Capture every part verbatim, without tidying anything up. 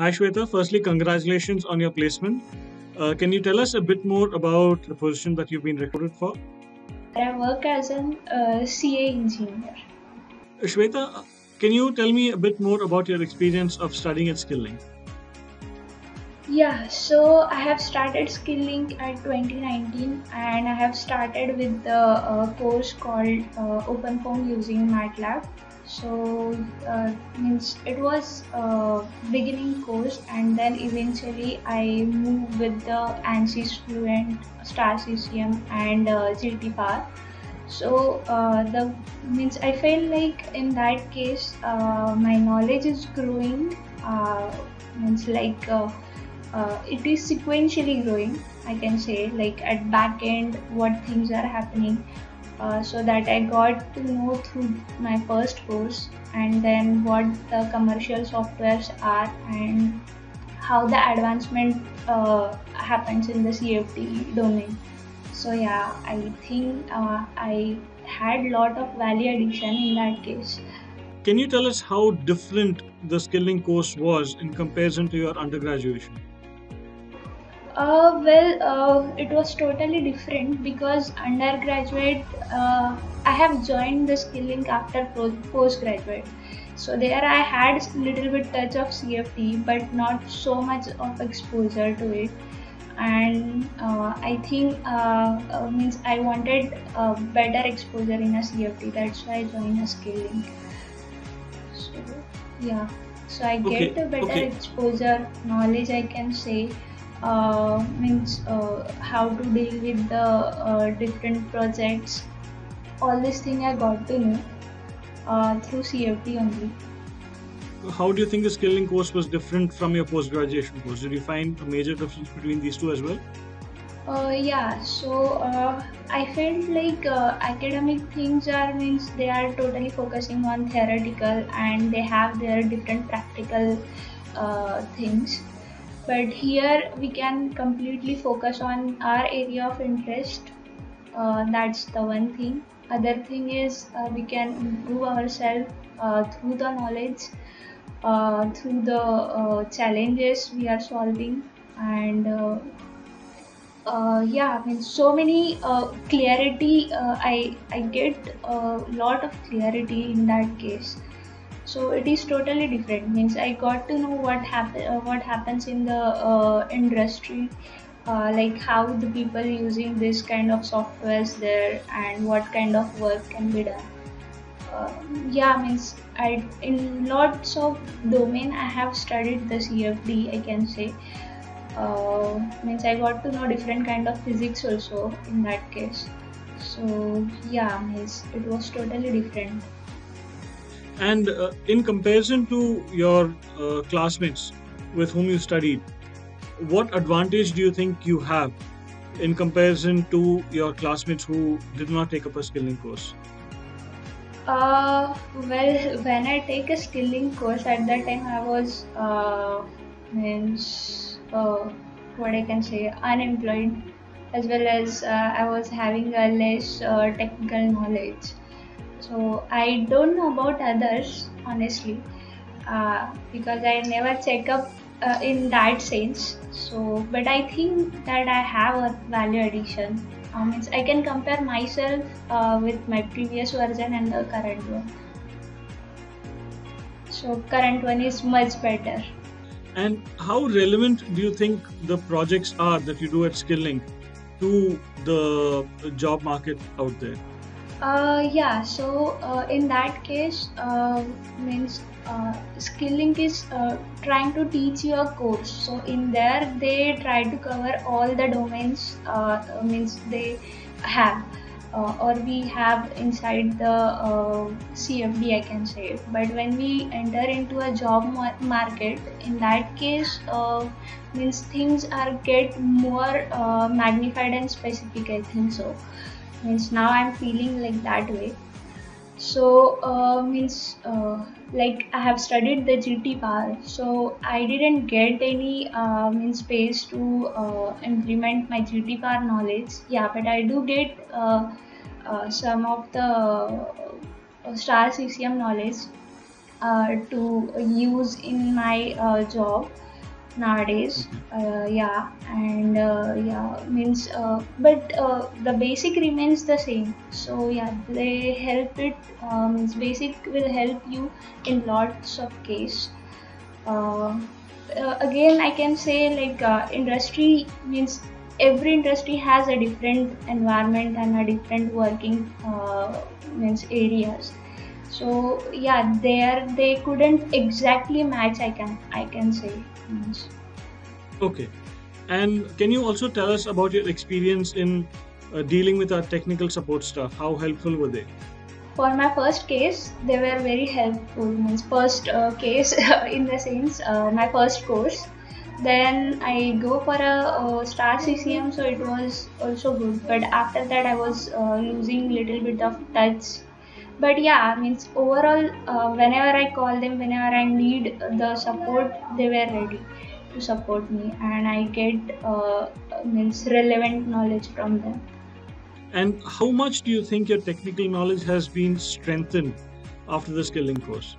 Hi Shweta, firstly congratulations on your placement. Uh, can you tell us a bit more about the position that you've been recruited for? I work as an uh, C A engineer. Shweta, can you tell me a bit more about your experience of studying at Skill-Lync? Yeah, so I have started Skill-Lync at twenty nineteen and I have started with the uh, course called uh, OpenFOAM using MATLAB. So uh, means it was a beginning course, and then eventually I moved with the ANSYS Fluent, STAR-C C M+, and uh, G T POWER. So uh, the means I felt like in that case uh, my knowledge is growing. Uh, means like uh, uh, it is sequentially growing, I can say, like at back end what things are happening. Uh, so that I got to know through my first course, and then what the commercial softwares are and how the advancement uh, happens in the C F D domain. So yeah, I think uh, I had a lot of value addition in that case. Can you tell us how different the Skill-Lync course was in comparison to your undergraduate? Uh, well, uh, it was totally different because undergraduate, uh, I have joined the Skill-Lync after postgraduate. So there I had a little bit touch of C F D, but not so much of exposure to it. And uh, I think uh, uh, means I wanted uh, better exposure in a C F D. That's why I joined a Skill-Lync. So yeah, so I get okay. a better okay. exposure, knowledge, I can say. Uh, means uh, how to deal with the uh, different projects. All this thing I got to know uh, through C F D only. How do you think the Skill-Lync course was different from your post-graduation course? Did you find a major difference between these two as well? Uh, yeah, so uh, I felt like uh, academic things are means they are totally focusing on theoretical, and they have their different practical uh, things. But here we can completely focus on our area of interest. Uh, that's the one thing. Other thing is uh, we can improve ourselves uh, through the knowledge, uh, through the uh, challenges we are solving, and uh, uh, yeah, I mean so many uh, clarity. Uh, I I get a lot of clarity in that case. So it is totally different. Means I got to know what happen, uh, what happens in the uh, industry, uh, like how the people using this kind of softwares there, and what kind of work can be done. Uh, yeah, means I in lots of domain I have studied the C F D, I can say. Uh, means I got to know different kind of physics also in that case. So yeah, means it was totally different. And uh, in comparison to your uh, classmates with whom you studied, what advantage do you think you have in comparison to your classmates who did not take up a Skill-Lync course? Uh, well, when I take a Skill-Lync course, at that time I was uh, means uh, what I can say unemployed, as well as uh, I was having a less uh, technical knowledge. So I don't know about others, honestly, uh, because I never check up uh, in that sense. So, but I think that I have a value addition. Um, it's, I can compare myself uh, with my previous version and the current one. So current one is much better. And how relevant do you think the projects are that you do at Skill-Lync to the job market out there? Uh, yeah, so uh, in that case, uh, means uh, Skill-Lync is uh, trying to teach you a course. So in there, they try to cover all the domains. Uh, means they have, uh, or we have inside the uh, C F D, I can say. But when we enter into a job market, in that case, uh, means things are get more uh, magnified and specific. I think so. Means now I'm feeling like that way. So uh, means uh, like I have studied the G T POWER, so I didn't get any uh, means space to uh, implement my G T POWER knowledge. Yeah, but I do get uh, uh, some of the uh, STAR-C C M knowledge uh, to use in my uh, job. nowadays. Uh, yeah, and uh, yeah, means uh, but uh, the basic remains the same. So yeah, they help it. Uh, means basic will help you in lots of case. Uh, uh, again, I can say like uh, industry means every industry has a different environment and a different working uh, means areas. So yeah, there they couldn't exactly match. I can I can say. Means. Okay, and can you also tell us about your experience in uh, dealing with our technical support staff? How helpful were they? For my first case, they were very helpful. Means first uh, case in the sense uh, my first course. Then I go for a, a STAR-C C M, so it was also good. But after that, I was uh, losing little bit of touch. But yeah, means overall, uh, whenever I call them, whenever I need the support, they were ready to support me, and I get uh, means relevant knowledge from them. And how much do you think your technical knowledge has been strengthened after the Skill-Lync course?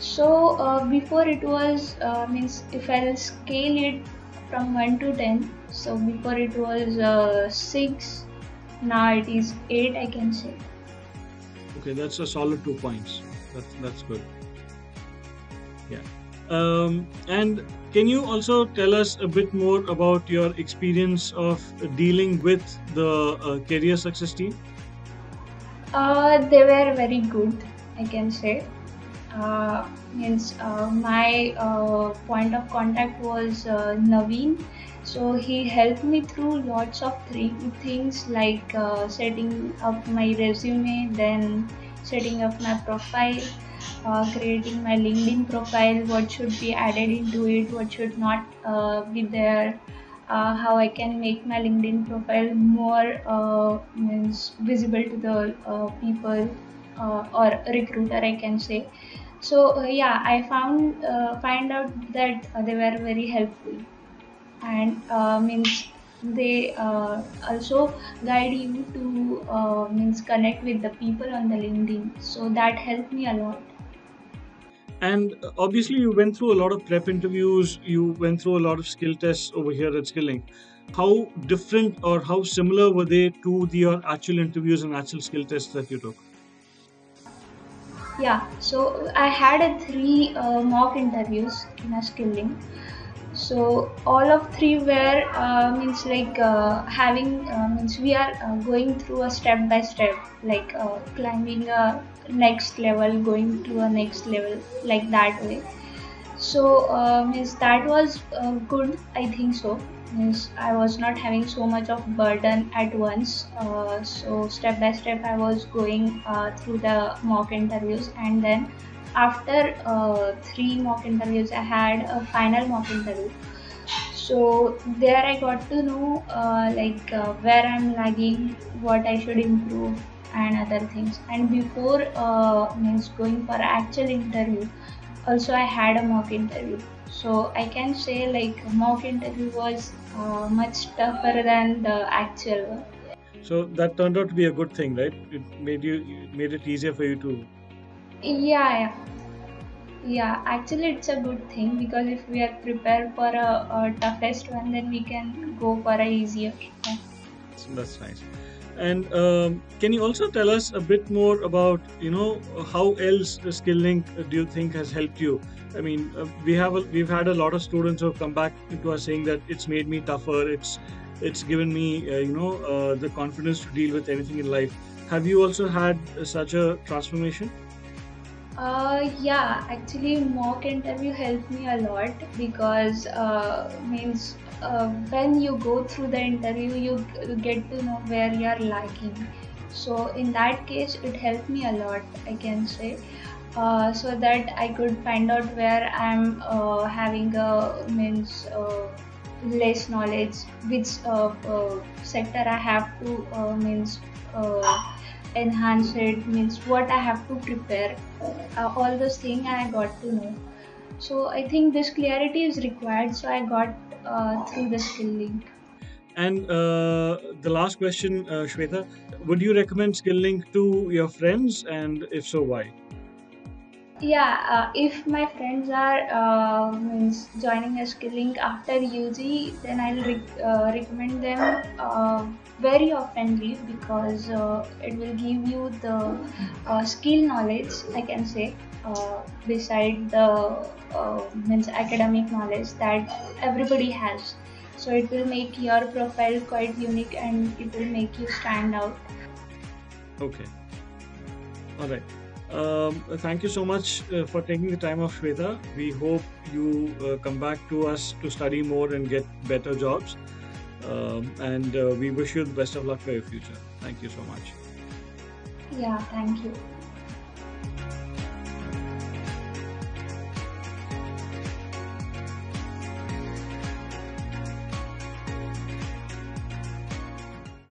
So uh, before it was uh, means if I'll scale it from one to ten, so before it was uh, six, now it is eight, I can say. Okay, that's a solid two points. That's that's good. Yeah. Um, and can you also tell us a bit more about your experience of dealing with the uh, career success team? Uh, they were very good, I can say. Uh, means uh, my uh, point of contact was uh, Naveen, so he helped me through lots of three things like uh, setting up my resume, then setting up my profile, uh, creating my LinkedIn profile, what should be added into it, what should not uh, be there, uh, how I can make my LinkedIn profile more uh, means visible to the uh, people uh, or recruiter, I can say. So uh, yeah, I found uh, find out that uh, they were very helpful, and uh, means they uh, also guide you to uh, means connect with the people on the LinkedIn. So that helped me a lot. And obviously, you went through a lot of prep interviews. You went through a lot of skill tests over here at Skill-Lync. How different or how similar were they to your actual interviews and actual skill tests that you took? Yeah, so I had a three uh, mock interviews in a Skill-Lync. So all of three were uh, means like uh, having uh, means we are uh, going through a step by step, like uh, climbing a next level, going to a next level, like that way. So uh, means that was uh, good, I think so. Means I was not having so much of burden at once, uh, so step by step I was going uh, through the mock interviews, and then after uh, three mock interviews I had a final mock interview. So there I got to know uh, like uh, where I'm lagging, what I should improve and other things. And before uh, means going for actual interview, also I had a mock interview. So I can say like mock interview was uh, much tougher than the actual one. So that turned out to be a good thing, right? It made you it made it easier for you to. Yeah, yeah, yeah. Actually, it's a good thing because if we are prepared for a, a toughest one, then we can go for a easier one. That's nice. And um, can you also tell us a bit more about, you know, how else Skill-Lync do you think has helped you? I mean, uh, we have a, we've had a lot of students who have come back to us saying that it's made me tougher. It's it's given me uh, you know uh, the confidence to deal with anything in life. Have you also had uh, such a transformation? Uh, yeah, actually mock interview helped me a lot because uh, means uh, when you go through the interview you get to know where you are lacking. So in that case it helped me a lot, I can say, uh, so that I could find out where I'm uh, having a means uh, less knowledge, which uh, uh, sector I have to uh, means uh, enhance it, means what I have to prepare, uh, all those things I got to know. So I think this clarity is required, so I got uh, through the Skill-Lync. And uh, the last question, uh, Shweta, would you recommend Skill-Lync to your friends, and if so, why? Yeah, uh, if my friends are uh, means joining a Skill-Lync after U G, then I'll re uh, recommend them uh, very oftenly, because uh, it will give you the uh, skill knowledge, I can say, uh, beside the uh, means academic knowledge that everybody has. So it will make your profile quite unique and it will make you stand out. Okay. All right. Um, thank you so much uh, for taking the time off, Shweta. We hope you uh, come back to us to study more and get better jobs. Um, and uh, we wish you the best of luck for your future. Thank you so much. Yeah, thank you.